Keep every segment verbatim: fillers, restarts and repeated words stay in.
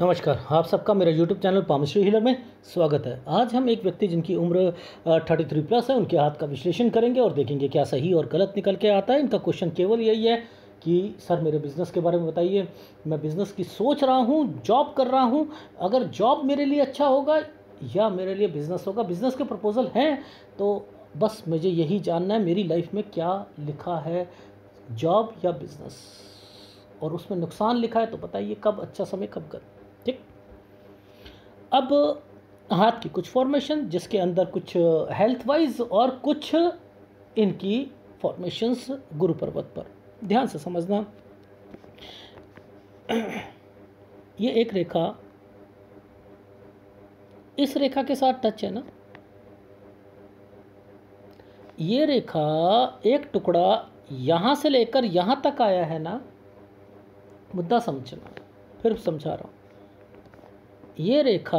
नमस्कार, आप सबका मेरा यूट्यूब चैनल पामिस्ट्री हीलर में स्वागत है। आज हम एक व्यक्ति जिनकी उम्र तैंतीस प्लस है उनके हाथ का विश्लेषण करेंगे और देखेंगे क्या सही और गलत निकल के आता है। इनका क्वेश्चन केवल यही है कि सर मेरे बिज़नेस के बारे में बताइए, मैं बिज़नेस की सोच रहा हूँ, जॉब कर रहा हूँ, अगर जॉब मेरे लिए अच्छा होगा या मेरे लिए बिज़नेस होगा, बिज़नेस के प्रपोज़ल हैं, तो बस मुझे यही जानना है मेरी लाइफ में क्या लिखा है, जॉब या बिज़नेस, और उसमें नुकसान लिखा है तो बताइए कब अच्छा समय कब गलत। ठीक, अब हाथ की कुछ फॉर्मेशन जिसके अंदर कुछ हेल्थ वाइज और कुछ इनकी फॉर्मेशंस गुरु पर्वत पर ध्यान से समझना। ये एक रेखा इस रेखा के साथ टच है ना, ये रेखा एक टुकड़ा यहाँ से लेकर यहाँ तक आया है ना, मुद्दा समझना, फिर समझा रहा हूँ। ये रेखा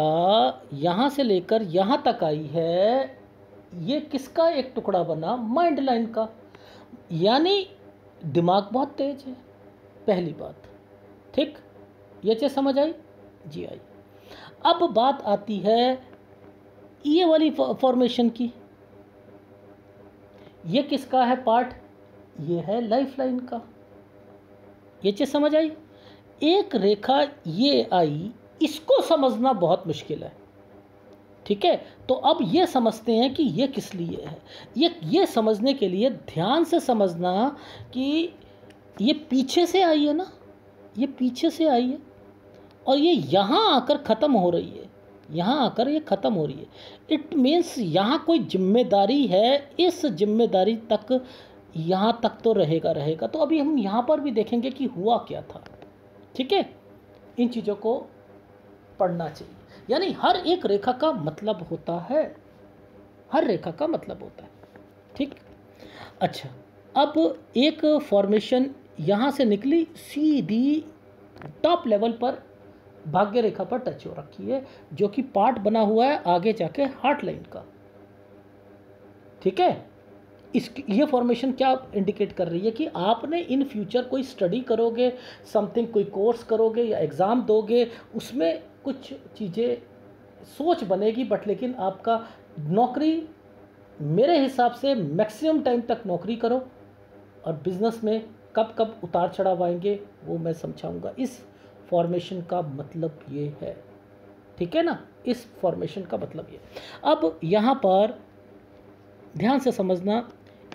यहाँ से लेकर यहाँ तक आई है, ये किसका एक टुकड़ा बना? माइंड लाइन का। यानी दिमाग बहुत तेज है, पहली बात। ठीक, ये चीज़ समझ आई? जी आई। अब बात आती है ये वाली फॉर्मेशन की, ये किसका है पार्ट? ये है लाइफ लाइन का। ये चीज़ समझ आई? एक रेखा ये आई, इसको समझना बहुत मुश्किल है। ठीक है, तो अब ये समझते हैं कि ये किस लिए है। ये ये समझने के लिए ध्यान से समझना कि ये पीछे से आई है ना, ये पीछे से आई है और ये यहाँ आकर ख़त्म हो रही है, यहाँ आकर ये ख़त्म हो रही है। इट मीन्स यहाँ कोई जिम्मेदारी है, इस जिम्मेदारी तक यहाँ तक तो रहेगा रहेगा। तो अभी हम यहाँ पर भी देखेंगे कि हुआ क्या था। ठीक है, इन चीज़ों को पढ़ना चाहिए। यानी हर एक रेखा का मतलब होता है, हर रेखा का मतलब होता है। ठीक, अच्छा, अब एक फॉर्मेशन यहाँ से निकली, सीधी टॉप लेवल पर भाग्य रेखा पर टच हो रखी है, जो कि पार्ट बना हुआ है आगे जाके हार्ट लाइन का। ठीक है, इसकी ये फॉर्मेशन क्या इंडिकेट कर रही है कि आपने इन फ्यूचर कोई स्टडी करोगे, समथिंग कोई कोर्स करोगे या एग्ज़ाम दोगे, उसमें कुछ चीज़ें सोच बनेगी, बट लेकिन आपका नौकरी, मेरे हिसाब से मैक्सिमम टाइम तक नौकरी करो, और बिज़नेस में कब कब उतार चढ़ाव आएंगे वो मैं समझाऊंगा। इस फॉर्मेशन का मतलब ये है। ठीक है ना, इस फॉर्मेशन का मतलब ये। अब यहाँ पर ध्यान से समझना,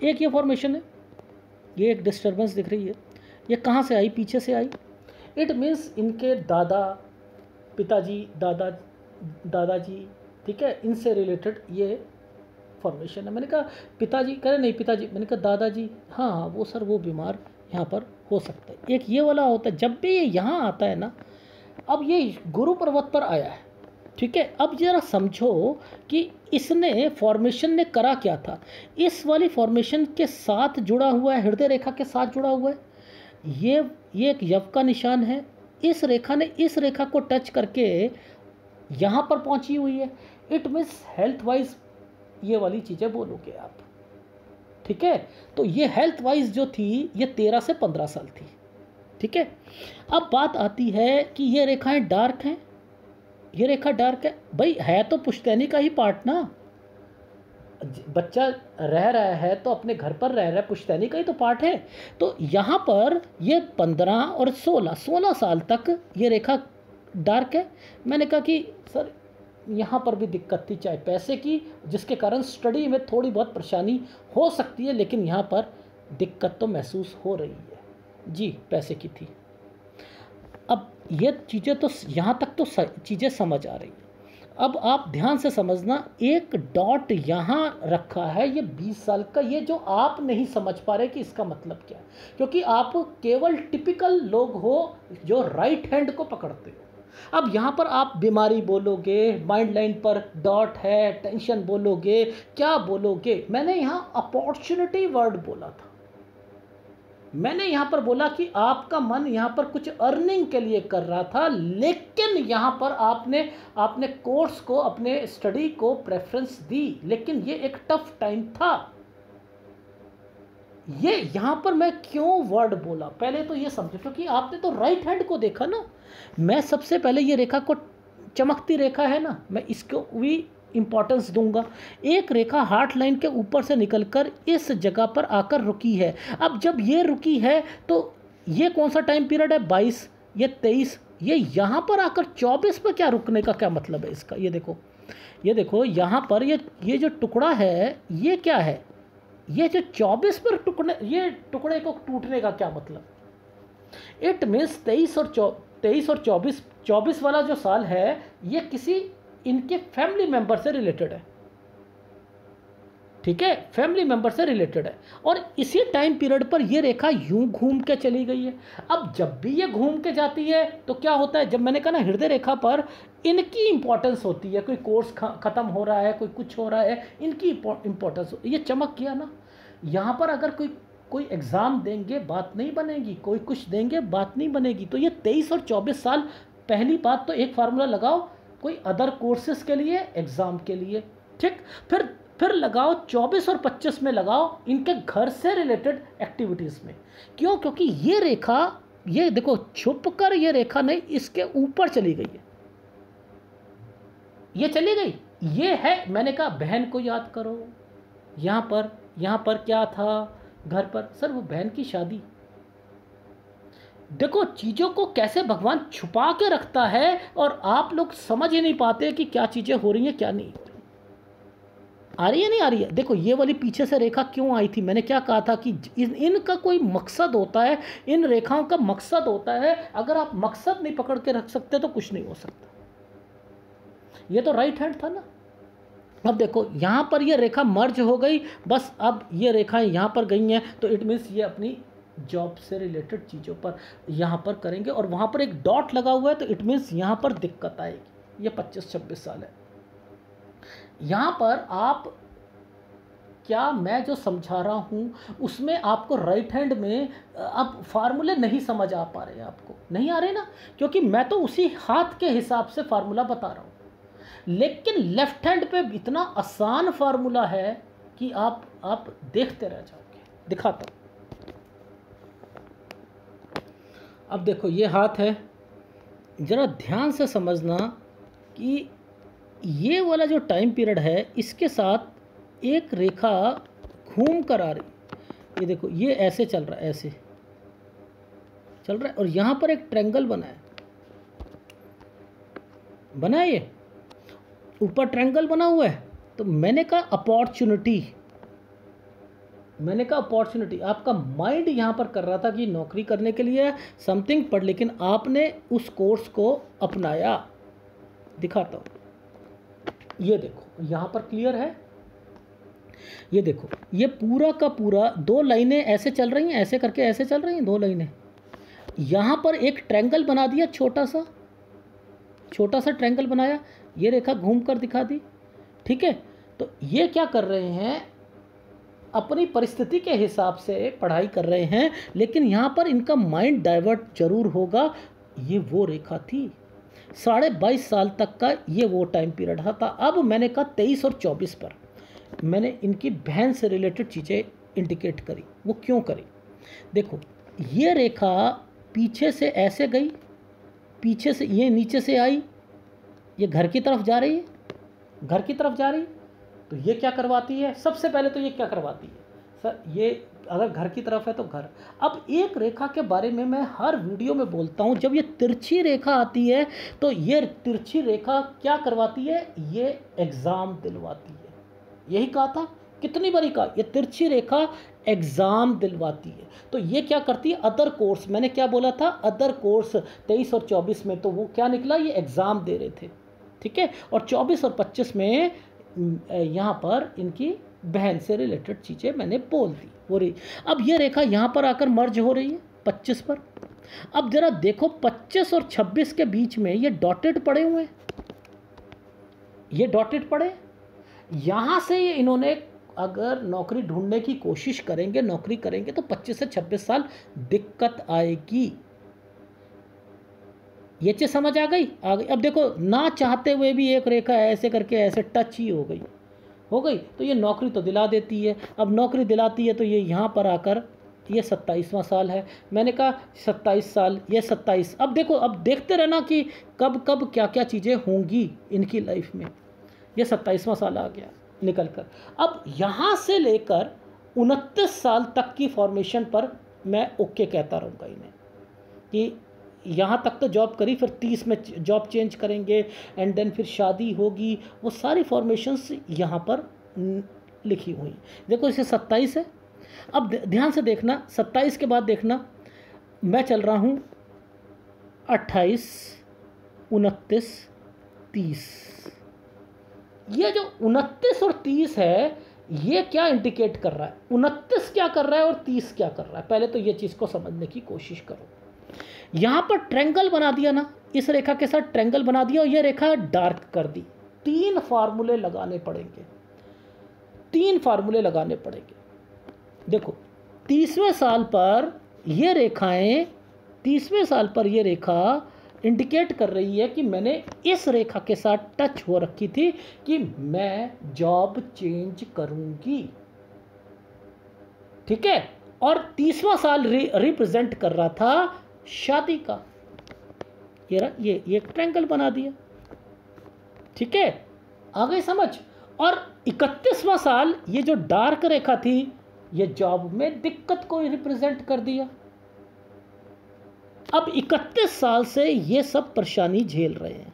एक ये फॉर्मेशन है, ये एक डिस्टर्बेंस दिख रही है, ये कहाँ से आई? पीछे से आई। इट मीन्स इनके दादा पिताजी, दादा दादाजी, ठीक है, इनसे रिलेटेड ये फॉर्मेशन है। मैंने कहा पिताजी, कह रहे नहीं पिताजी, मैंने कहा दादाजी, हाँ हाँ वो सर वो बीमार यहाँ पर हो सकता है। एक ये वाला होता है, जब भी ये यहाँ आता है ना, अब ये गुरु पर्वत पर आया है। ठीक है, अब ज़रा समझो कि इसने फॉर्मेशन ने करा क्या था। इस वाली फॉर्मेशन के साथ जुड़ा हुआ है, हृदय रेखा के साथ जुड़ा हुआ है, ये ये एक यव का निशान है। इस रेखा ने इस रेखा को टच करके यहाँ पर पहुँची हुई है। इट मीन्स हेल्थ वाइज ये वाली चीज़ें बोलोगे आप। ठीक है, तो ये हेल्थ वाइज जो थी ये तेरह से पंद्रह साल थी। ठीक है, अब बात आती है कि ये रेखाएं डार्क हैं, ये रेखा डार्क है, भाई है तो पुश्तैनी का ही पार्ट ना, बच्चा रह रहा है तो अपने घर पर रह रहा है, पुश्तैनी का ही तो पार्ट है। तो यहाँ पर ये पंद्रह और सोलह सोलह साल तक ये रेखा डार्क है। मैंने कहा कि सर यहाँ पर भी दिक्कत थी, चाहे पैसे की, जिसके कारण स्टडी में थोड़ी बहुत परेशानी हो सकती है, लेकिन यहाँ पर दिक्कत तो महसूस हो रही है, जी पैसे की थी। अब ये चीज़ें तो यहाँ तक तो चीज़ें समझ आ रही हैं। अब आप ध्यान से समझना, एक डॉट यहाँ रखा है, ये बीस साल का, ये जो आप नहीं समझ पा रहे कि इसका मतलब क्या है, क्योंकि आप केवल टिपिकल लोग हो जो राइट हैंड को पकड़ते हो। अब यहाँ पर आप बीमारी बोलोगे, माइंड लाइन पर डॉट है, टेंशन बोलोगे, क्या बोलोगे? मैंने यहाँ अपॉर्चुनिटी वर्ड बोला था, मैंने यहाँ पर बोला कि आपका मन यहाँ पर कुछ अर्निंग के लिए कर रहा था, लेकिन यहाँ पर आपने आपने कोर्स को, अपने स्टडी को प्रेफरेंस दी, लेकिन ये एक टफ टाइम था, ये यहाँ पर मैं क्यों वर्ड बोला, पहले तो ये समझो, क्योंकि आपने तो राइट हैंड को देखा ना। मैं सबसे पहले ये रेखा को, चमकती रेखा है ना, मैं इसको भी इम्पोर्टेंस दूंगा। एक रेखा हार्ट लाइन के ऊपर से निकलकर इस जगह पर आकर रुकी है। अब जब ये रुकी है तो ये कौन सा टाइम पीरियड है, बाईस, ये तेईस, ये यहाँ पर आकर चौबीस पर क्या रुकने का क्या मतलब है इसका। ये देखो, ये देखो यहाँ पर ये ये जो टुकड़ा है ये क्या है, ये जो चौबीस पर टुकड़े, ये टुकड़े को टूटने का क्या मतलब। इट मीन्स तेईस और चौ तेईस और चौबीस चौबीस वाला जो साल है ये किसी इनके फैमिली मेंबर से रिलेटेड है, ठीक है, फैमिली मेंबर से रिलेटेड है। और इसी टाइम पीरियड पर ये रेखा यूं घूम के चली गई है। अब जब भी ये घूम के जाती है तो क्या होता है, जब मैंने कहा ना हृदय रेखा पर इनकी इंपॉर्टेंस होती है, कोई कोर्स ख़त्म हो रहा है, कोई कुछ हो रहा है, इनकी इंपॉर्टेंस। ये चमक किया ना यहाँ पर, अगर कोई कोई एग्ज़ाम देंगे बात नहीं बनेगी, कोई कुछ देंगे बात नहीं बनेगी। तो ये तेईस और चौबीस साल, पहली बात तो एक फार्मूला लगाओ कोई अदर कोर्सेज के लिए, एग्ज़ाम के लिए, ठीक। फिर फिर लगाओ चौबीस और पच्चीस में लगाओ इनके घर से रिलेटेड एक्टिविटीज़ में। क्यों, क्योंकि ये रेखा, ये देखो छुप कर ये रेखा नहीं, इसके ऊपर चली गई है, ये चली गई। ये है, मैंने कहा बहन को याद करो, यहाँ पर यहाँ पर क्या था घर पर, सर वो बहन की शादी। देखो चीज़ों को कैसे भगवान छुपा के रखता है और आप लोग समझ ही नहीं पाते कि क्या चीज़ें हो रही हैं क्या नहीं आ रही है, नहीं आ रही है। देखो ये वाली पीछे से रेखा क्यों आई थी, मैंने क्या कहा था कि इन इनका कोई मकसद होता है, इन रेखाओं का मकसद होता है। अगर आप मकसद नहीं पकड़ के रख सकते तो कुछ नहीं हो सकता। ये तो राइट हैंड था ना। अब देखो यहाँ पर ये रेखा मर्ज हो गई, बस अब ये रेखाएं यहाँ पर गई हैं, तो इट मीन्स ये अपनी जॉब से रिलेटेड चीज़ों पर यहाँ पर करेंगे। और वहाँ पर एक डॉट लगा हुआ है तो इट मीन्स यहाँ पर दिक्कत आएगी। ये पच्चीस छब्बीस साल है। यहाँ पर आप क्या, मैं जो समझा रहा हूँ उसमें आपको राइट हैंड में आप फार्मूले नहीं समझ आ पा रहे, आपको नहीं आ रहे ना, क्योंकि मैं तो उसी हाथ के हिसाब से फार्मूला बता रहा हूँ। लेकिन लेफ्ट हैंड पे इतना आसान फार्मूला है कि आप आप देखते रह जाओगे। दिखाता हूँ, अब देखो ये हाथ है, ज़रा ध्यान से समझना कि ये वाला जो टाइम पीरियड है इसके साथ एक रेखा घूम कर आ रही। ये देखो ये ऐसे चल रहा है, ऐसे चल रहा है, और यहाँ पर एक ट्रायंगल बना है, बना है, ये ऊपर ट्रायंगल बना हुआ है। तो मैंने कहा अपॉर्चुनिटी, मैंने कहा अपॉर्चुनिटी। आपका माइंड यहाँ पर कर रहा था कि नौकरी करने के लिए समथिंग पर, लेकिन आपने उस कोर्स को अपनाया। दिखाता हूँ, ये देखो यहाँ पर क्लियर है, ये देखो ये पूरा का पूरा दो लाइनें ऐसे चल रही हैं, ऐसे करके ऐसे चल रही हैं दो लाइनें। यहाँ पर एक ट्रायंगल बना दिया, छोटा सा छोटा सा ट्रायंगल बनाया, ये रेखा घूम कर दिखा दी, ठीक है। तो ये क्या कर रहे हैं, अपनी परिस्थिति के हिसाब से पढ़ाई कर रहे हैं, लेकिन यहाँ पर इनका माइंड डाइवर्ट जरूर होगा। ये वो रेखा थी, साढ़े बाईस साल तक का ये वो टाइम पीरियड था। अब मैंने कहा तेईस और चौबीस पर मैंने इनकी बहन से रिलेटेड चीज़ें इंडिकेट करी। वो क्यों करी, देखो ये रेखा पीछे से ऐसे गई, पीछे से ये नीचे से आई, ये घर की तरफ जा रही है, घर की तरफ जा रही। तो ये क्या करवाती है, सबसे पहले तो ये क्या करवाती है, सर ये अगर घर की तरफ है तो घर। अब एक रेखा के बारे में मैं हर वीडियो में बोलता हूँ, जब ये तिरछी रेखा आती है तो ये तिरछी रेखा क्या करवाती है, ये एग्ज़ाम दिलवाती है। यही कहा था, कितनी बारी कहा, ये तिरछी रेखा एग्ज़ाम दिलवाती है। तो ये क्या करती है, अदर कोर्स, मैंने क्या बोला था, अदर कोर्स तेईस और चौबीस में, तो वो क्या निकला, ये एग्ज़ाम दे रहे थे, ठीक है। और चौबीस और पच्चीस में यहाँ पर इनकी बहन से रिलेटेड चीज़ें मैंने बोल दी, हो रही। अब ये रेखा यहाँ पर आकर मर्ज हो रही है पच्चीस पर। अब ज़रा देखो पच्चीस और छब्बीस के बीच में ये डॉटेड पड़े हुए हैं, ये डॉटेड पड़े। यहाँ से ये इन्होंने अगर नौकरी ढूंढने की कोशिश करेंगे, नौकरी करेंगे, तो पच्चीस से छब्बीस साल दिक्कत आएगी। ये चीज़ समझ आ गई, आ गई। अब देखो ना चाहते हुए भी एक रेखा ऐसे करके ऐसे टच ही हो गई, हो गई, तो ये नौकरी तो दिला देती है। अब नौकरी दिलाती है तो ये यहाँ पर आकर ये सत्ताईसवां साल है, मैंने कहा सत्ताईस साल, ये सत्ताईस। अब देखो, अब देखते रहना कि कब कब क्या क्या चीज़ें होंगी इनकी लाइफ में। ये सत्ताईसवां साल आ गया निकल कर। अब यहाँ से लेकर उनतीस साल तक की फॉर्मेशन पर मैं ओके कहता रहूँगा इन्हें कि यहाँ तक तो जॉब करी, फिर तीस में जॉब चेंज करेंगे एंड देन फिर शादी होगी, वो सारी फॉर्मेशंस यहाँ पर लिखी हुई। देखो इसे सत्ताईस है, अब ध्यान से देखना, सत्ताईस के बाद देखना मैं चल रहा हूँ अट्ठाईस उनतीस तीस। ये जो उनतीस और तीस है ये क्या इंडिकेट कर रहा है, उनतीस क्या कर रहा है और तीस क्या कर रहा है, पहले तो ये चीज़ को समझने की कोशिश करो। यहाँ पर ट्रेंगल बना दिया ना, इस रेखा के साथ ट्रेंगल बना दिया और ये रेखा डार्क कर दी। तीन फार्मूले लगाने पड़ेंगे, तीन फार्मूले लगाने पड़ेंगे। देखो तीसवें साल पर ये रेखाएं, तीसवें साल पर ये रेखा इंडिकेट कर रही है कि मैंने इस रेखा के साथ टच हो रखी थी कि मैं जॉब चेंज करूंगी, ठीक है। और तीसवा साल रिप्रेजेंट कर रहा था शादी का, ये रहा, ये ये ट्रायंगल बना दिया, ठीक है, आ गई समझ। और इकतीसवां साल ये जो डार्क रेखा थी ये जॉब में दिक्कत को रिप्रेजेंट कर दिया। अब इकतीस साल से ये सब परेशानी झेल रहे हैं,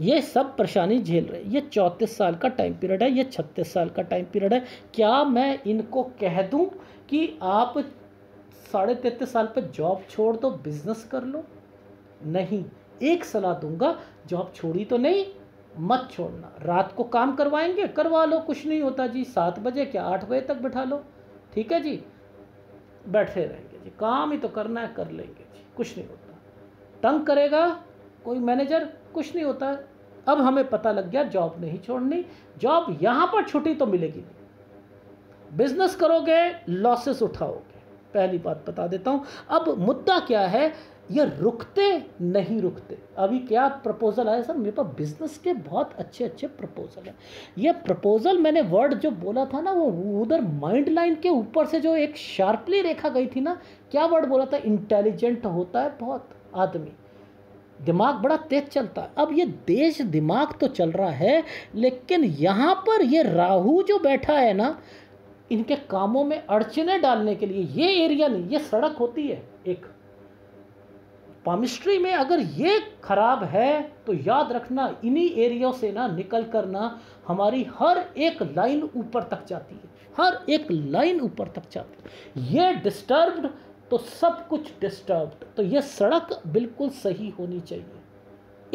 ये सब परेशानी झेल रहे हैं। ये चौंतीस साल का टाइम पीरियड है, ये छत्तीस साल का टाइम पीरियड है। क्या मैं इनको कह दूं कि आप साढ़े तैंतीस साल पर जॉब छोड़ दो, बिजनेस कर लो? नहीं, एक सलाह दूंगा, जॉब छोड़ी तो नहीं, मत छोड़ना। रात को काम करवाएंगे, करवा लो, कुछ नहीं होता जी, सात बजे क्या आठ बजे तक बिठा लो, ठीक है जी, बैठे रहेंगे जी, काम ही तो करना है, कर लेंगे जी, कुछ नहीं होता। तंग करेगा कोई मैनेजर, कुछ नहीं होता। अब हमें पता लग गया जॉब नहीं छोड़नी, जॉब यहाँ पर छुट्टी तो मिलेगी नहीं, बिजनेस करोगे लॉसेस उठाओगे, पहली बात बता देता हूँ। अब मुद्दा क्या है, ये रुकते नहीं रुकते। अभी क्या प्रपोजल आया, सर मेरे पास बिजनेस के बहुत अच्छे अच्छे प्रपोजल हैं। ये प्रपोजल मैंने वर्ड जो बोला था ना, वो उधर माइंड लाइन के ऊपर से जो एक शार्पली रेखा गई थी ना, क्या वर्ड बोला था, इंटेलिजेंट होता है बहुत आदमी, दिमाग बड़ा तेज चलता है। अब ये देश दिमाग तो चल रहा है, लेकिन यहाँ पर ये राहु जो बैठा है ना, इनके कामों में अड़चने डालने के लिए, ये एरिया नहीं, ये सड़क होती है एक पामिस्ट्री में, अगर ये खराब है तो याद रखना इन्हीं एरियो से ना निकल कर ना हमारी हर एक लाइन ऊपर तक जाती है, हर एक लाइन ऊपर तक जाती है। ये डिस्टर्ब्ड तो सब कुछ डिस्टर्ब्ड, तो ये सड़क बिल्कुल सही होनी चाहिए,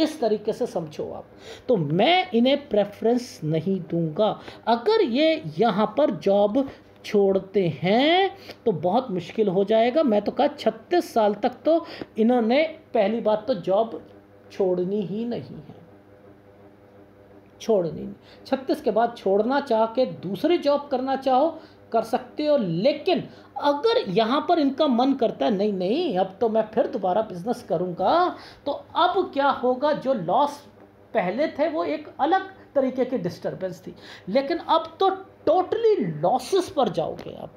इस तरीके से समझो आप। तो मैं इन्हें प्रेफरेंस नहीं दूंगा। अगर ये यहाँ पर जॉब छोड़ते हैं तो बहुत मुश्किल हो जाएगा। मैं तो कहा छत्तीस साल तक तो इन्होंने, पहली बात तो जॉब छोड़नी ही नहीं है, छोड़नी नहीं। छत्तीस के बाद छोड़ना चाह के दूसरी जॉब करना चाहो कर सकते हो, लेकिन अगर यहाँ पर इनका मन करता है नहीं नहीं अब तो मैं फिर दोबारा बिजनेस करूँगा, तो अब क्या होगा, जो लॉस पहले थे वो एक अलग तरीके की डिस्टर्बेंस थी, लेकिन अब तो टोटली लॉसेस पर जाओगे आप,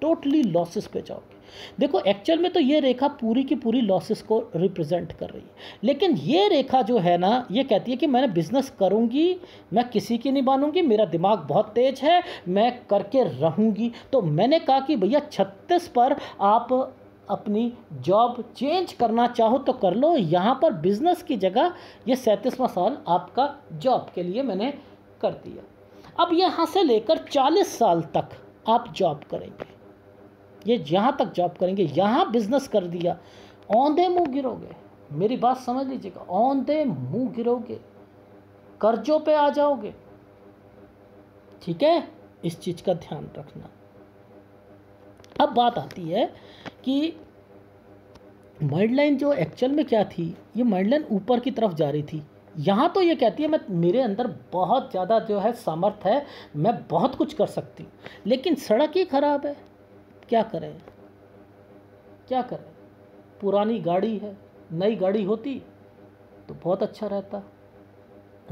टोटली लॉसेस पे जाओगे। देखो एक्चुअल में तो ये रेखा पूरी की पूरी लॉसेस को रिप्रेजेंट कर रही है, लेकिन ये रेखा जो है ना ये कहती है कि मैंने बिजनेस करूँगी, मैं किसी की नहीं मानूंगी, मेरा दिमाग बहुत तेज है, मैं करके रहूँगी। तो मैंने कहा कि भैया छत्तीस पर आप अपनी जॉब चेंज करना चाहो तो कर लो, यहाँ पर बिजनेस की जगह ये सैंतीसवां साल आपका जॉब के लिए मैंने कर दिया। अब यहाँ से लेकर चालीस साल तक आप जॉब करेंगे, ये यहाँ तक जॉब करेंगे, यहाँ बिजनेस कर दिया, औंधे मुंह गिरोगे, मेरी बात समझ लीजिएगा, औंधे मुंह गिरोगे, कर्जों पे आ जाओगे, ठीक है, इस चीज़ का ध्यान रखना। अब बात आती है कि माइंड लाइन जो एक्चुअल में क्या थी, ये माइंड लाइन ऊपर की तरफ जा रही थी। यहाँ तो ये कहती है मैं, मेरे अंदर बहुत ज़्यादा जो है सामर्थ है, मैं बहुत कुछ कर सकती हूँ, लेकिन सड़क ही खराब है, क्या करें क्या करें, पुरानी गाड़ी है, नई गाड़ी होती तो बहुत अच्छा रहता,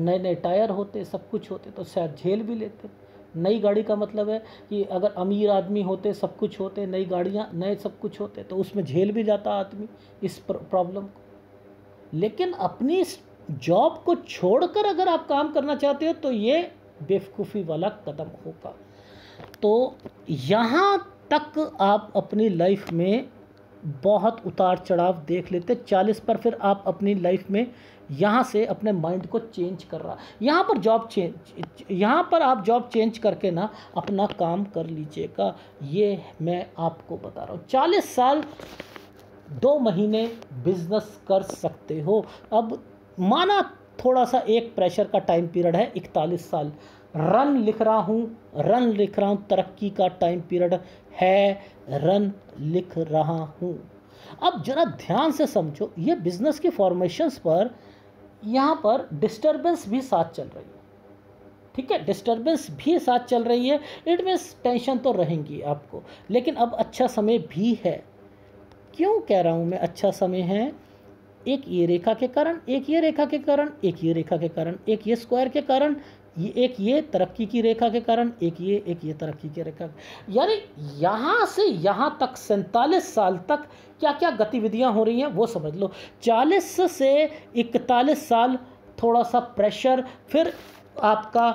नए नए टायर होते, सब कुछ होते तो शायद झेल भी लेते। नई गाड़ी का मतलब है कि अगर अमीर आदमी होते, सब कुछ होते, नई गाड़ियाँ, नए सब कुछ होते तो उसमें झेल भी जाता आदमी इस प्रॉब्लम को। लेकिन अपनी जॉब को छोड़कर अगर आप काम करना चाहते हो तो ये बेवकूफ़ी वाला कदम होगा। तो यहाँ तक आप अपनी लाइफ में बहुत उतार चढ़ाव देख लेते। चालीस पर फिर आप अपनी लाइफ में यहाँ से अपने माइंड को चेंज कर रहा। यहाँ पर जॉब चेंज यहाँ पर आप जॉब चेंज करके ना अपना काम कर लीजिएगा, ये मैं आपको बता रहा हूँ। चालीस साल दो महीने बिजनेस कर सकते हो। अब माना थोड़ा सा एक प्रेशर का टाइम पीरियड है, इकतालीस साल रन लिख रहा हूँ रन लिख रहा हूँ तरक्की का टाइम पीरियड है, रन लिख रहा हूँ। अब जरा ध्यान से समझो, ये बिजनेस की फॉर्मेशंस पर यहाँ पर डिस्टरबेंस भी साथ चल रही है, ठीक है, डिस्टरबेंस भी साथ चल रही है। इट मीन्स टेंशन तो रहेंगी आपको, लेकिन अब अच्छा समय भी है। क्यों कह रहा हूँ मैं अच्छा समय है? एक ये रेखा के कारण, एक ये रेखा के कारण, एक ये रेखा के कारण, एक ये स्क्वायर के कारण, ये एक ये तरक्की की रेखा के कारण, एक ये एक ये तरक्की की रेखा, यानी यहाँ से यहाँ तक सैंतालीस साल तक क्या क्या गतिविधियाँ हो रही हैं वो समझ लो। चालीस से इकतालीस साल थोड़ा सा प्रेशर, फिर आपका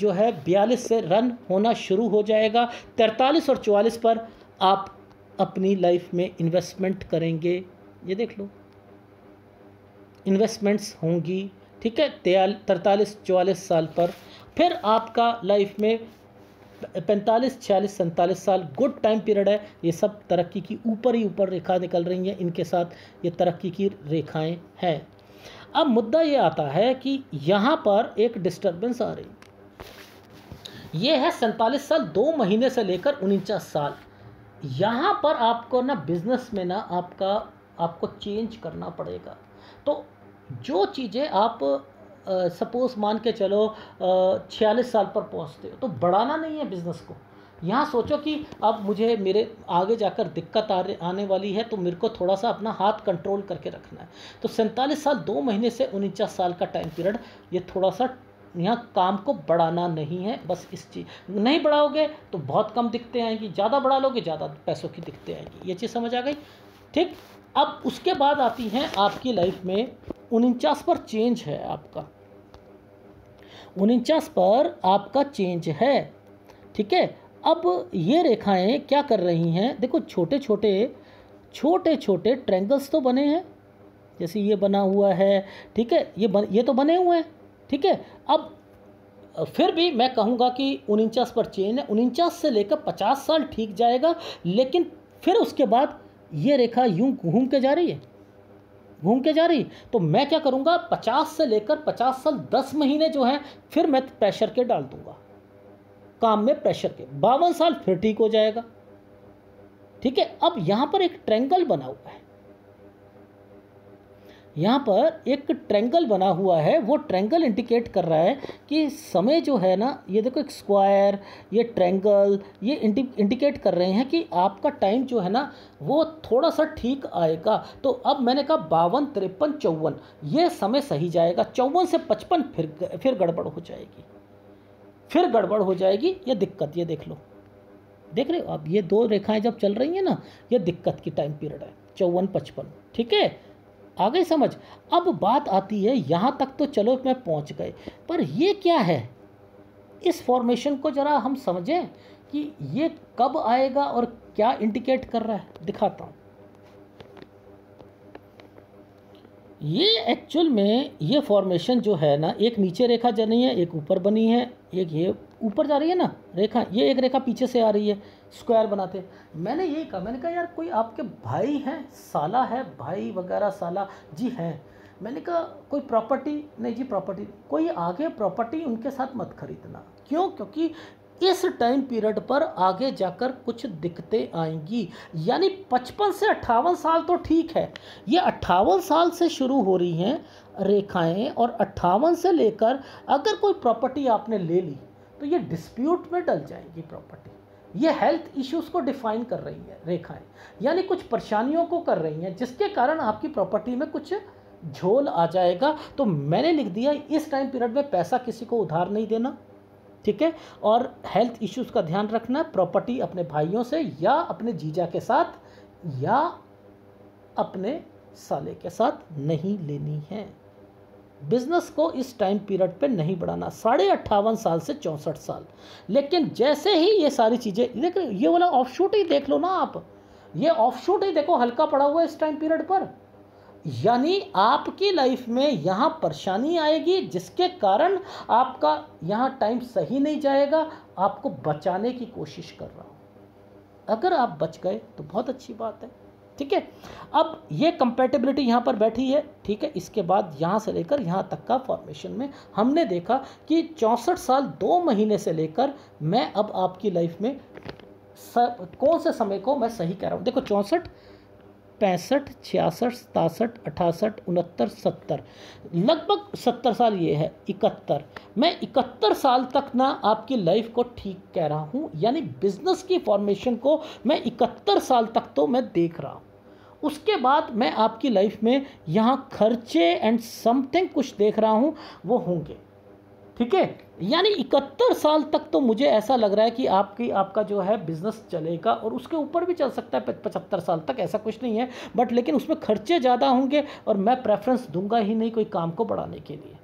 जो है बयालीस से रन होना शुरू हो जाएगा। तैंतालीस और चौवालीस पर आप अपनी लाइफ में इन्वेस्टमेंट करेंगे, ये देख लो इन्वेस्टमेंट्स होंगी, ठीक है। तैंतालीस चौवालीस साल पर फिर आपका लाइफ में पैंतालीस छियालीस सैंतालीस साल गुड टाइम पीरियड है। ये सब तरक्की की ऊपर ही ऊपर रेखा निकल रही हैं, इनके साथ ये तरक्की की रेखाएं हैं। अब मुद्दा ये आता है कि यहाँ पर एक डिस्टर्बेंस आ रही, ये है सैंतालीस साल दो महीने से लेकर उनचास साल। यहाँ पर आपको ना बिजनेस में ना आपका आपको चेंज करना पड़ेगा। तो जो चीज़ें आप सपोज मान के चलो छियालीस साल पर पहुंचते हो तो बढ़ाना नहीं है बिज़नेस को। यहाँ सोचो कि अब मुझे मेरे आगे जाकर दिक्कत आ आने वाली है तो मेरे को थोड़ा सा अपना हाथ कंट्रोल करके रखना है। तो सैंतालीस साल दो महीने से उनचास साल का टाइम पीरियड, ये थोड़ा सा यहाँ काम को बढ़ाना नहीं है, बस इस चीज़ नहीं बढ़ाओगे तो बहुत कम दिक्कतें आएंगी, ज़्यादा बढ़ा लोगे ज़्यादा पैसों की दिक्कतें आएंगी। ये चीज़ समझ आ गई, ठीक। अब उसके बाद आती हैं आपकी लाइफ में उनचास पर चेंज है आपका, उनचास पर आपका चेंज है, ठीक है। अब ये रेखाएं क्या कर रही हैं, देखो छोटे छोटे छोटे छोटे ट्रायंगल्स तो बने हैं, जैसे ये बना हुआ है, ठीक है, ये बन, ये तो बने हुए हैं, ठीक है। अब फिर भी मैं कहूँगा कि उनचास पर चेंज है, उनचास से लेकर पचास साल ठीक जाएगा, लेकिन फिर उसके बाद ये रेखा यूं घूम के जा रही है, घूम के जा रही। तो मैं क्या करूँगा, पचास से लेकर पचास साल दस महीने जो हैं फिर मैं प्रेशर के डाल दूंगा काम में, प्रेशर के बावन साल फिर ठीक हो जाएगा, ठीक है। अब यहाँ पर एक ट्रायंगल बना हुआ है, यहाँ पर एक ट्रायंगल बना हुआ है, वो ट्रायंगल इंडिकेट कर रहा है कि समय जो है ना, ये देखो एक स्क्वायर, ये ट्रायंगल, ये इंडिकेट कर रहे हैं कि आपका टाइम जो है ना वो थोड़ा सा ठीक आएगा। तो अब मैंने कहा बावन तिरपन चौवन ये समय सही जाएगा, चौवन से पचपन फिर फिर गड़बड़ हो जाएगी, फिर गड़बड़ हो जाएगी ये दिक्कत। ये देख लो, देख रहे हो अब ये दो रेखाएँ जब चल रही हैं ना, ये दिक्कत की टाइम पीरियड है चौवन पचपन, ठीक है, आ गई समझ। अब बात आती है, यहाँ तक तो चलो मैं पहुँच गए, पर ये क्या है, इस फॉर्मेशन को ज़रा हम समझें कि ये कब आएगा और क्या इंडिकेट कर रहा है, दिखाता हूँ। ये एक्चुअल में ये फॉर्मेशन जो है ना, एक नीचे रेखा जा रही है, एक ऊपर बनी है, एक ये ऊपर जा रही है ना रेखा, ये एक रेखा पीछे से आ रही है, स्क्वायर बनाते। मैंने यही कहा, मैंने कहा यार कोई आपके भाई हैं, साला है, भाई वगैरह साला जी हैं, मैंने कहा कोई प्रॉपर्टी नहीं जी, प्रॉपर्टी कोई आगे प्रॉपर्टी उनके साथ मत खरीदना। क्यों? क्योंकि इस टाइम पीरियड पर आगे जाकर कुछ दिक्कतें आएंगी। यानी पचपन से अट्ठावन साल तो ठीक है, ये अट्ठावन साल से शुरू हो रही हैं रेखाएं और अट्ठावन से लेकर अगर कोई प्रॉपर्टी आपने ले ली तो ये डिस्प्यूट में डल जाएगी प्रॉपर्टी। ये हेल्थ इश्यूज़ को डिफाइन कर रही है रेखाएं, यानी कुछ परेशानियों को कर रही हैं जिसके कारण आपकी प्रॉपर्टी में कुछ झोल आ जाएगा। तो मैंने लिख दिया इस टाइम पीरियड में पैसा किसी को उधार नहीं देना, ठीक है, और हेल्थ इश्यूज़ का ध्यान रखना, प्रॉपर्टी अपने भाइयों से या अपने जीजा के साथ या अपने साले के साथ नहीं लेनी है। बिजनेस को इस टाइम पीरियड पे नहीं बढ़ाना, साढ़े अट्ठावन साल से चौंसठ साल। लेकिन जैसे ही ये सारी चीज़ें, लेकिन ये वाला ऑफ शूट ही देख लो ना आप, ये ऑफ शूट ही देखो हल्का पड़ा हुआ है इस टाइम पीरियड पर। यानी आपकी लाइफ में यहाँ परेशानी आएगी जिसके कारण आपका यहाँ टाइम सही नहीं जाएगा, आपको बचाने की कोशिश कर रहा हूँ। अगर आप बच गए तो बहुत अच्छी बात है, ठीक है। अब ये कंपैटिबिलिटी यहाँ पर बैठी है, ठीक है। इसके बाद यहाँ से लेकर यहाँ तक का फॉर्मेशन में हमने देखा कि चौंसठ साल दो महीने से लेकर मैं अब आपकी लाइफ में सब, कौन से समय को मैं सही कह रहा हूँ। देखो चौंसठ, पैंसठ, छियासठ, सतासठ, अठासठ, उनहत्तर, सत्तर, लगभग सत्तर साल ये है, इकहत्तर। मैं इकहत्तर साल तक ना आपकी लाइफ को ठीक कह रहा हूँ, यानी बिजनेस की फॉर्मेशन को मैं इकहत्तर साल तक तो मैं देख रहा हूँ। उसके बाद मैं आपकी लाइफ में यहाँ खर्चे एंड समथिंग कुछ देख रहा हूँ, वो होंगे, ठीक है। यानी इकहत्तर साल तक तो मुझे ऐसा लग रहा है कि आपकी आपका जो है बिज़नेस चलेगा, और उसके ऊपर भी चल सकता है पचहत्तर साल तक, ऐसा कुछ नहीं है। बट लेकिन उसमें खर्चे ज़्यादा होंगे और मैं प्रेफरेंस दूंगा ही नहीं कोई काम को बढ़ाने के लिए,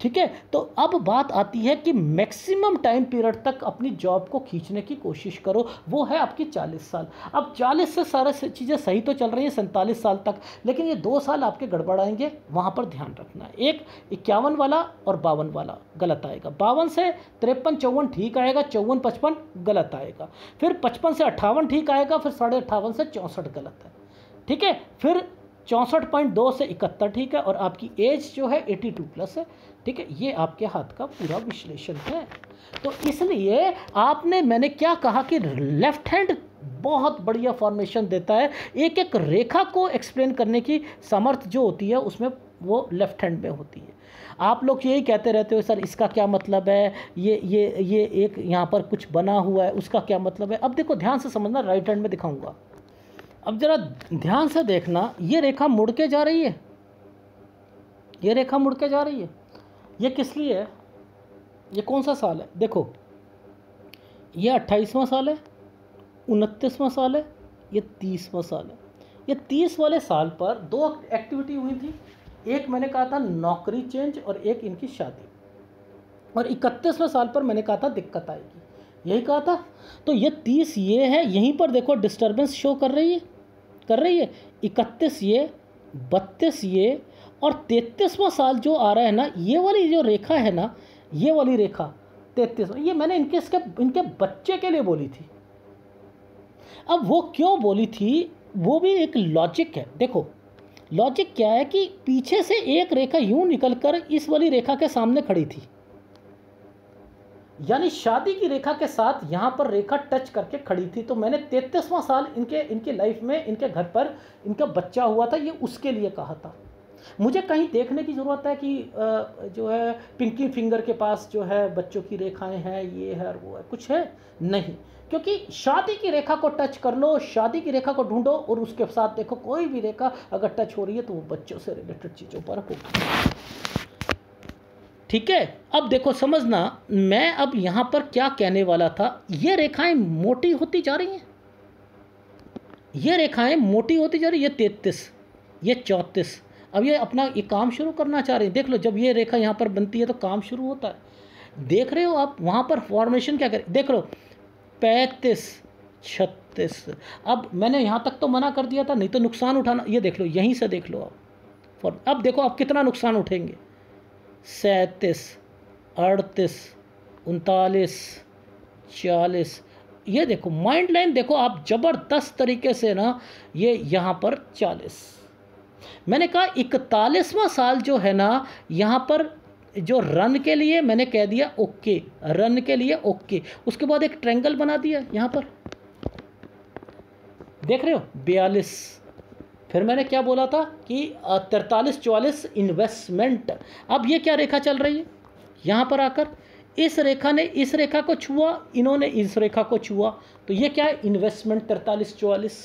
ठीक है। तो अब बात आती है कि मैक्सिमम टाइम पीरियड तक अपनी जॉब को खींचने की कोशिश करो, वो है आपकी चालीस साल। अब चालीस से सारा चीज़ें सही तो चल रही हैं सैंतालीस साल तक, लेकिन ये दो साल आपके गड़बड़ाएंगे, वहाँ पर ध्यान रखना। एक इक्यावन वाला और बावन वाला गलत आएगा, बावन से तिरपन चौवन ठीक आएगा, चौवन पचपन गलत आएगा, फिर पचपन से अट्ठावन ठीक आएगा, फिर साढ़े अट्ठावन से चौंसठ गलत है, ठीक है। फिर चौंसठ पॉइंट दो से इकहत्तर ठीक है, और आपकी एज जो है बयासी प्लस है, ठीक है। ये आपके हाथ का पूरा विश्लेषण है। तो इसलिए आपने, मैंने क्या कहा कि लेफ्ट हैंड बहुत बढ़िया फॉर्मेशन देता है, एक एक रेखा को एक्सप्लेन करने की सामर्थ्य जो होती है उसमें वो लेफ्ट हैंड में होती है। आप लोग यही कहते रहते हो सर इसका क्या मतलब है, ये ये ये एक यहाँ पर कुछ बना हुआ है उसका क्या मतलब है। अब देखो ध्यान से समझना, राइट हैंड में दिखाऊँगा, अब ज़रा ध्यान से देखना, ये रेखा मुड़ के जा रही है, ये रेखा मुड़ के जा रही है, ये किस लिए है, ये कौन सा साल है। देखो ये अट्ठाईसवां साल है, उनतीसवां साल है, ये तीसवां साल है। ये तीस वाले साल पर दो एक्टिविटी हुई थी, एक मैंने कहा था नौकरी चेंज और एक इनकी शादी, और इकतीसवें साल पर मैंने कहा था दिक्कत आएगी, यही कहा था। तो ये तीस ये है, यहीं पर देखो डिस्टर्बेंस शो कर रही है कर रही है इकतीस ये, बत्तीस ये, और तैंतीसवां साल जो आ रहा है ना, ये वाली जो रेखा है ना, ये वाली रेखा तैंतीस, ये मैंने इनके इसके इनके बच्चे के लिए बोली थी। अब वो क्यों बोली थी, वो भी एक लॉजिक है। देखो लॉजिक क्या है कि पीछे से एक रेखा यूं निकलकर इस वाली रेखा के सामने खड़ी थी, यानी शादी की रेखा के साथ यहाँ पर रेखा टच करके खड़ी थी। तो मैंने तैंतीसवां साल इनके इनके लाइफ में, इनके घर पर इनका बच्चा हुआ था, ये उसके लिए कहा था। मुझे कहीं देखने की ज़रूरत है कि जो है पिंकी फिंगर के पास जो है बच्चों की रेखाएं हैं, ये है और वो है, कुछ है नहीं, क्योंकि शादी की रेखा को टच कर लो, शादी की रेखा को ढूंढो और उसके साथ देखो कोई भी रेखा अगर टच हो रही है तो वो बच्चों से रिलेटेड चीज़ों पर होगी, ठीक है। अब देखो समझना, मैं अब यहाँ पर क्या कहने वाला था, ये रेखाएँ मोटी होती जा रही हैं, ये रेखाएँ मोटी होती जा रही, ये तैंतीस, ये चौंतीस। अब ये अपना ये काम शुरू करना चाह रहे हैं, देख लो जब ये रेखा यहाँ पर बनती है तो काम शुरू होता है, देख रहे हो आप। वहाँ पर फॉर्मेशन क्या करें, देख लो पैंतीस, छत्तीस। अब मैंने यहाँ तक तो मना कर दिया था, नहीं तो नुकसान उठाना, ये देख लो यहीं से देख लो आप फॉर्म। अब देखो आप कितना नुकसान उठेंगे, सैंतीस, अड़तीस, उनतालीस, चालीस, ये देखो माइंड लाइन देखो आप ज़बरदस्त तरीके से ना, ये यहाँ पर चालीस। मैंने कहा इकतालीसवां साल जो है ना, यहाँ पर जो रन के लिए मैंने कह दिया ओके, रन के लिए ओके, उसके बाद एक ट्रायंगल बना दिया यहाँ पर, देख रहे हो बयालीस। फिर मैंने क्या बोला था कि तिरतालीस, चौवालीस इन्वेस्टमेंट। अब ये क्या रेखा चल रही है, यहाँ पर आकर इस रेखा ने इस रेखा को छुआ, इन्होंने इस रेखा को छुआ, तो ये क्या है इन्वेस्टमेंट, तिरतालीस चौवालीस।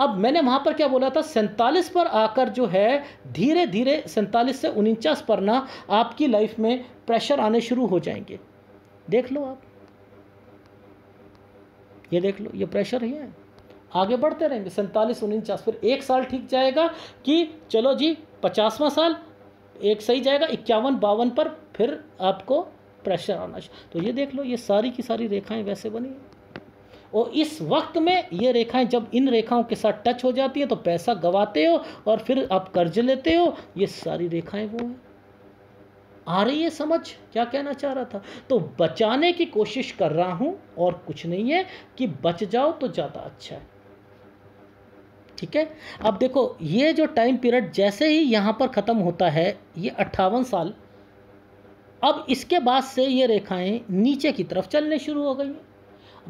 अब मैंने वहाँ पर क्या बोला था, सैंतालीस पर आकर जो है धीरे धीरे सैंतालीस से उनचास पर ना आपकी लाइफ में प्रेशर आने शुरू हो जाएंगे। देख लो आप, ये देख लो, ये प्रेशर ही है, आगे बढ़ते रहेंगे सैंतालीस उनचास, फिर एक साल ठीक जाएगा कि चलो जी पचासवां साल एक सही जाएगा, इक्यावन बावन पर फिर आपको प्रेशर आना। तो ये देख लो, ये सारी की सारी रेखाएं वैसे बनी हैं और इस वक्त में ये रेखाएं जब इन रेखाओं के साथ टच हो जाती हैं तो पैसा गवाते हो और फिर आप कर्ज लेते हो। ये सारी रेखाएं वो हैं। आ रही है समझ क्या कहना चाह रहा था? तो बचाने की कोशिश कर रहा हूं और कुछ नहीं है कि बच जाओ तो ज़्यादा अच्छा है। ठीक है, अब देखो ये जो टाइम पीरियड जैसे ही यहाँ पर ख़त्म होता है, ये अट्ठावन साल, अब इसके बाद से ये रेखाएं नीचे की तरफ चलने शुरू हो गई।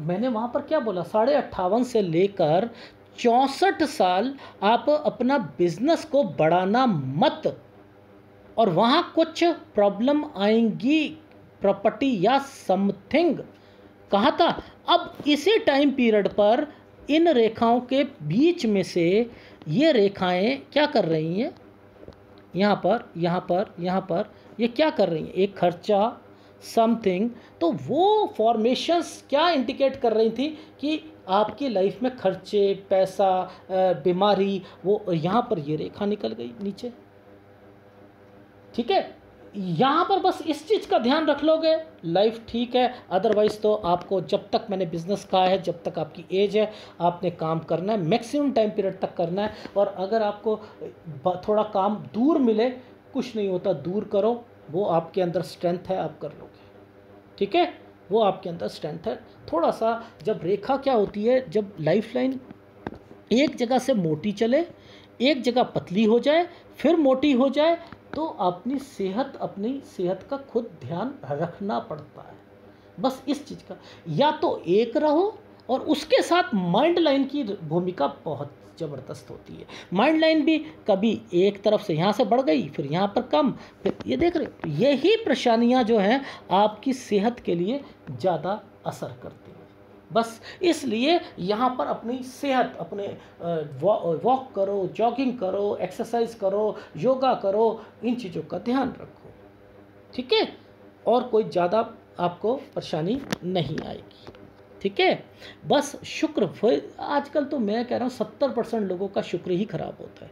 मैंने वहाँ पर क्या बोला, साढ़े अट्ठावन से लेकर चौंसठ साल आप अपना बिजनेस को बढ़ाना मत, और वहाँ कुछ प्रॉब्लम आएंगी प्रॉपर्टी या समथिंग कहा था। अब इसी टाइम पीरियड पर इन रेखाओं के बीच में से ये रेखाएं क्या कर रही हैं, यहाँ पर यहाँ पर यहाँ पर ये क्या कर रही हैं, एक खर्चा समथिंग। तो वो फॉर्मेशंस क्या इंडिकेट कर रही थी कि आपकी लाइफ में खर्चे, पैसा, बीमारी, वो यहाँ पर ये रेखा निकल गई नीचे। ठीक है, यहाँ पर बस इस चीज़ का ध्यान रख लोगे लाइफ ठीक है, अदरवाइज तो आपको जब तक मैंने बिजनेस कहा है, जब तक आपकी एज है, आपने काम करना है, मैक्सिमम टाइम पीरियड तक करना है। और अगर आपको थोड़ा काम दूर मिले, कुछ नहीं होता, दूर करो, वो आपके अंदर स्ट्रेंथ है, आप कर लोगे। ठीक है, वो आपके अंदर स्ट्रेंथ है। थोड़ा सा जब रेखा क्या होती है, जब लाइफ लाइन एक जगह से मोटी चले, एक जगह पतली हो जाए, फिर मोटी हो जाए, तो अपनी सेहत, अपनी सेहत का खुद ध्यान रखना पड़ता है। बस इस चीज़ का, या तो एक रहो और उसके साथ माइंड लाइन की भूमिका बहुत ज़बरदस्त होती है। माइंड लाइन भी कभी एक तरफ से यहाँ से बढ़ गई, फिर यहाँ पर कम, फिर ये देख रहे, यही परेशानियाँ जो हैं आपकी सेहत के लिए ज़्यादा असर करती हैं। बस इसलिए यहाँ पर अपनी सेहत, अपने वॉक करो, जॉगिंग करो, एक्सरसाइज करो, योगा करो, इन चीज़ों का ध्यान रखो। ठीक है, और कोई ज़्यादा आपको परेशानी नहीं आएगी। ठीक है, बस शुक्र, आजकल तो मैं कह रहा हूँ सत्तर परसेंट लोगों का शुक्र ही ख़राब होता है,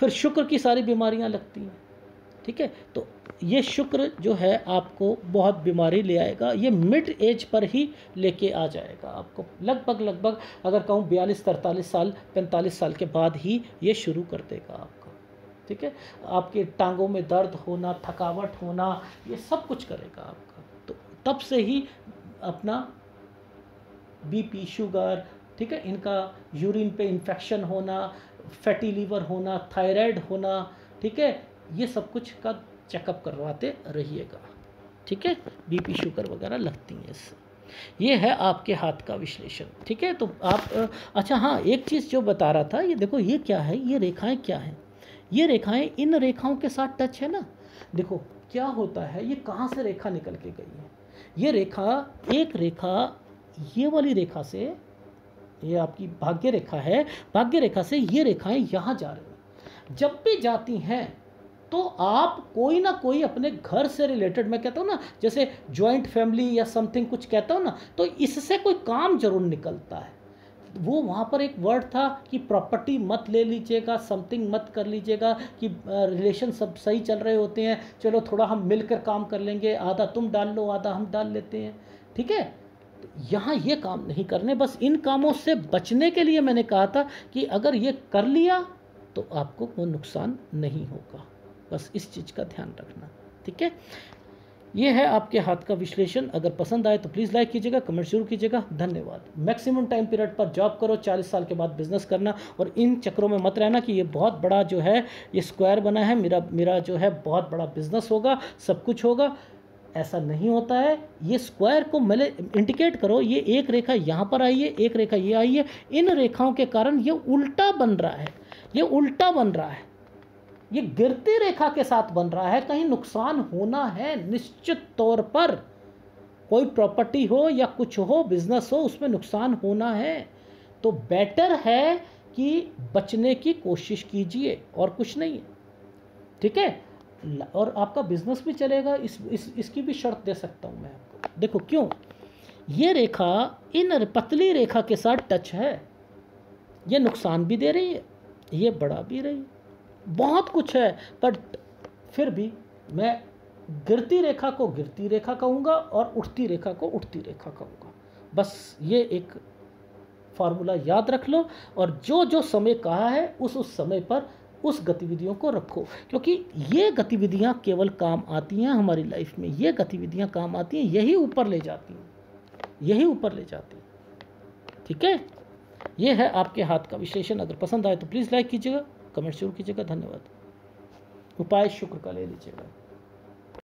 फिर शुक्र की सारी बीमारियाँ लगती हैं। ठीक है, तो ये शुक्र जो है आपको बहुत बीमारी ले आएगा, ये मिड एज पर ही लेके आ जाएगा आपको, लगभग लगभग अगर कहूँ बयालीस तरतालीस साल, पैंतालीस साल के बाद ही ये शुरू कर देगा आपको। ठीक है, आपके टांगों में दर्द होना, थकावट होना, ये सब कुछ करेगा आपका। तो तब से ही अपना बीपी, शुगर, ठीक है, इनका यूरिन पे इन्फेक्शन होना, फैटी लीवर होना, थायराइड होना, ठीक है, ये सब कुछ का चेकअप करवाते रहिएगा। ठीक है, बीपी, शुगर वगैरह लगती हैं इससे। ये है आपके हाथ का विश्लेषण। ठीक है, तो आप, अच्छा हाँ, एक चीज़ जो बता रहा था, ये देखो ये क्या है, ये रेखाएं क्या हैं, ये रेखाएं इन रेखाओं के साथ टच है ना। देखो क्या होता है, ये कहाँ से रेखा निकल के गई है, ये रेखा, एक रेखा ये वाली रेखा से, ये आपकी भाग्य रेखा है, भाग्य रेखा से ये रेखाएं यहाँ जा रही हैं। जब भी जाती हैं तो आप कोई ना कोई अपने घर से रिलेटेड, मैं कहता हूँ ना जैसे ज्वाइंट फैमिली या समथिंग कुछ कहता हूँ ना, तो इससे कोई काम जरूर निकलता है। वो वहाँ पर एक वर्ड था कि प्रॉपर्टी मत ले लीजिएगा, समथिंग मत कर लीजिएगा, कि रिलेशन सब सही चल रहे होते हैं, चलो थोड़ा हम मिलकर काम कर लेंगे, आधा तुम डाल लो, आधा हम डाल लेते हैं। ठीक है, यहाँ ये काम नहीं करने, बस इन कामों से बचने के लिए मैंने कहा था कि अगर ये कर लिया तो आपको कोई नुकसान नहीं होगा। बस इस चीज़ का ध्यान रखना। ठीक है, ये है आपके हाथ का विश्लेषण। अगर पसंद आए तो प्लीज़ लाइक कीजिएगा, कमेंट शुरू कीजिएगा। धन्यवाद। मैक्सिमम टाइम पीरियड पर जॉब करो, चालीस साल के बाद बिजनेस करना, और इन चक्रों में मत रहना कि ये बहुत बड़ा जो है ये स्क्वायर बना है, मेरा मेरा जो है बहुत बड़ा बिजनेस होगा, सब कुछ होगा। ऐसा नहीं होता है। ये स्क्वायर को मैंने इंडिकेट करो, ये एक रेखा यहाँ पर आई है, एक रेखा ये आई है, इन रेखाओं के कारण ये उल्टा बन रहा है, ये उल्टा बन रहा है, ये गिरती रेखा के साथ बन रहा है। कहीं नुकसान होना है निश्चित तौर पर, कोई प्रॉपर्टी हो या कुछ हो, बिजनेस हो, उसमें नुकसान होना है। तो बेटर है कि बचने की कोशिश कीजिए और कुछ नहीं है, ठीक है। और आपका बिजनेस भी चलेगा, इस, इस इसकी भी शर्त दे सकता हूँ मैं आपको। देखो क्यों, ये रेखा इन पतली रेखा के साथ टच है, ये नुकसान भी दे रही है, ये बड़ा भी रही है, बहुत कुछ है, पर फिर भी मैं गिरती रेखा को गिरती रेखा कहूँगा और उठती रेखा को उठती रेखा कहूँगा। बस ये एक फार्मूला याद रख लो, और जो जो समय कहा है उस उस समय पर उस गतिविधियों को रखो, क्योंकि ये गतिविधियाँ केवल काम आती हैं हमारी लाइफ में, ये गतिविधियाँ काम आती हैं, यही ऊपर ले जाती हैं, यही ऊपर ले जाती हैं, ठीक है। ये है आपके हाथ का विश्लेषण। अगर पसंद आए तो प्लीज़ लाइक कीजिएगा, कमेंट जरूर कीजिएगा। धन्यवाद। उपाय शुक्र का ले लीजिएगा।